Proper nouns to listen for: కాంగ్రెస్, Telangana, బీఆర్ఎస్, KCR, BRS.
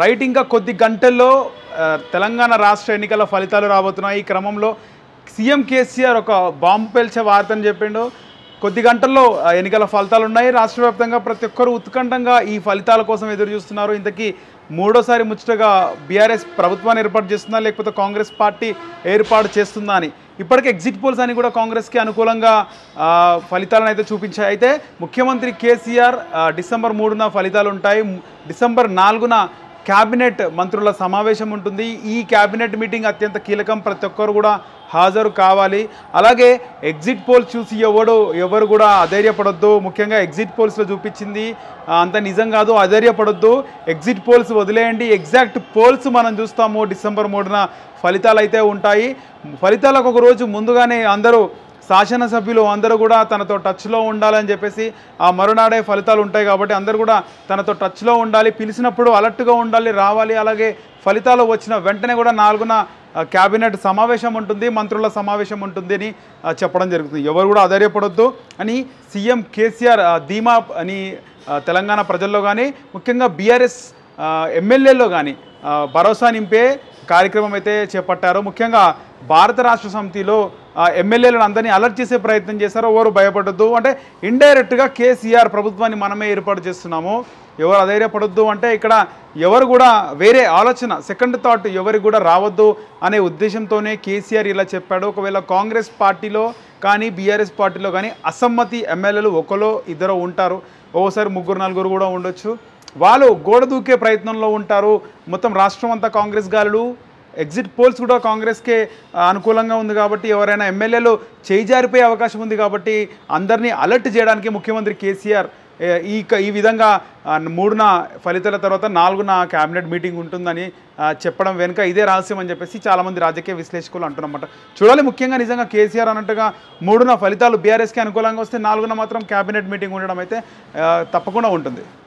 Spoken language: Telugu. రైట్, ఇంకా కొద్ది గంటల్లో తెలంగాణ రాష్ట్ర ఎన్నికల ఫలితాలు రాబోతున్నాయి. ఈ క్రమంలో సీఎం కేసీఆర్ ఒక బాంబు పేల్చే వార్తని చెప్పిండు. కొద్ది గంటల్లో ఎన్నికల ఫలితాలు ఉన్నాయి. రాష్ట్ర వ్యాప్తంగా ప్రతి ఒక్కరు ఉత్కంఠంగా ఈ ఫలితాల కోసం ఎదురు చూస్తున్నారు. ఇంతకీ మూడోసారి ముచ్చటగా బీఆర్ఎస్ ప్రభుత్వాన్ని ఏర్పాటు చేస్తుందా లేకపోతే కాంగ్రెస్ పార్టీ ఏర్పాటు చేస్తుందా అని ఇప్పటికే ఎగ్జిట్ పోల్స్ అని కూడా కాంగ్రెస్కి అనుకూలంగా ఫలితాలను అయితే చూపించాయి. అయితే ముఖ్యమంత్రి కేసీఆర్ డిసెంబర్ 3న ఫలితాలు ఉంటాయి. డిసెంబర్ 4న క్యాబినెట్ మంత్రుల సమావేశం ఉంటుంది. ఈ క్యాబినెట్ మీటింగ్ అత్యంత కీలకం, ప్రతి ఒక్కరు కూడా హాజరు కావాలి. అలాగే ఎగ్జిట్ పోల్స్ చూసి ఎవరు కూడా అధైర్యపడొద్దు. ముఖ్యంగా ఎగ్జిట్ పోల్స్లో చూపించింది అంత నిజం కాదు, అధైర్యపడొద్దు. ఎగ్జిట్ పోల్స్ వదిలేయండి, ఎగ్జాక్ట్ పోల్స్ మనం చూస్తాము. డిసెంబర్ 3న ఫలితాలు అయితే ఉంటాయి. ఫలితాలకు ఒక రోజు ముందుగానే అందరూ శాసనసభ్యులు అందరూ కూడా తనతో టచ్లో ఉండాలని చెప్పేసి ఆ మరునాడే ఫలితాలు ఉంటాయి కాబట్టి అందరూ కూడా తనతో టచ్లో ఉండాలి, పిలిచినప్పుడు అలర్ట్గా ఉండాలి, రావాలి. అలాగే ఫలితాలు వచ్చిన వెంటనే కూడా 4న క్యాబినెట్ సమావేశం ఉంటుంది, మంత్రుల సమావేశం ఉంటుంది అని చెప్పడం జరుగుతుంది. ఎవరు కూడా అధైర్యపడొద్దు అని సీఎం కేసీఆర్ ధీమా అని తెలంగాణ ప్రజల్లో కానీ ముఖ్యంగా బీఆర్ఎస్ ఎమ్మెల్యేల్లో కానీ భరోసా నింపే కార్యక్రమం అయితే చేపట్టారు. ముఖ్యంగా భారత రాష్ట్ర సమితిలో ఎమ్మెల్యేలను అందరినీ అలర్ట్ చేసే ప్రయత్నం చేశారు. ఎవరు భయపడద్దు అంటే ఇండైరెక్ట్గా కేసీఆర్ ప్రభుత్వాన్ని మనమే ఏర్పాటు చేస్తున్నాము, ఎవరు అధైర్యపడద్దు అంటే ఇక్కడ ఎవరు కూడా వేరే ఆలోచన, సెకండ్ థాట్ ఎవరికి కూడా రావద్దు అనే ఉద్దేశంతోనే కేసీఆర్ ఇలా చెప్పాడు. ఒకవేళ కాంగ్రెస్ పార్టీలో కానీ బీఆర్ఎస్ పార్టీలో కానీ అసమ్మతి ఎమ్మెల్యేలు ఒకరో ఇద్దరు ఉంటారు, ఓసారి 3-4 కూడా ఉండొచ్చు. వాళ్ళు గోడ దూకే ప్రయత్నంలో ఉంటారు. మొత్తం రాష్ట్రం అంతా కాంగ్రెస్ గాలులు. ఎగ్జిట్ పోల్స్ కూడా కాంగ్రెస్కే అనుకూలంగా ఉంది కాబట్టి ఎవరైనా ఎమ్మెల్యేలు చేయిజారిపోయే అవకాశం ఉంది కాబట్టి అందరినీ అలర్ట్ చేయడానికి ముఖ్యమంత్రి కేసీఆర్ ఈ విధంగా 3న ఫలితాల తర్వాత 4న క్యాబినెట్ మీటింగ్ ఉంటుందని చెప్పడం వెనుక ఇదే రహస్యం అని చెప్పేసి చాలామంది రాజకీయ విశ్లేషకులు అంటున్నమాట. చూడాలి, ముఖ్యంగా నిజంగా కేసీఆర్ అన్నట్టుగా 3న ఫలితాలు బీఆర్ఎస్కి అనుకూలంగా వస్తే 4న మాత్రం క్యాబినెట్ మీటింగ్ ఉండడం అయితే తప్పకుండా ఉంటుంది.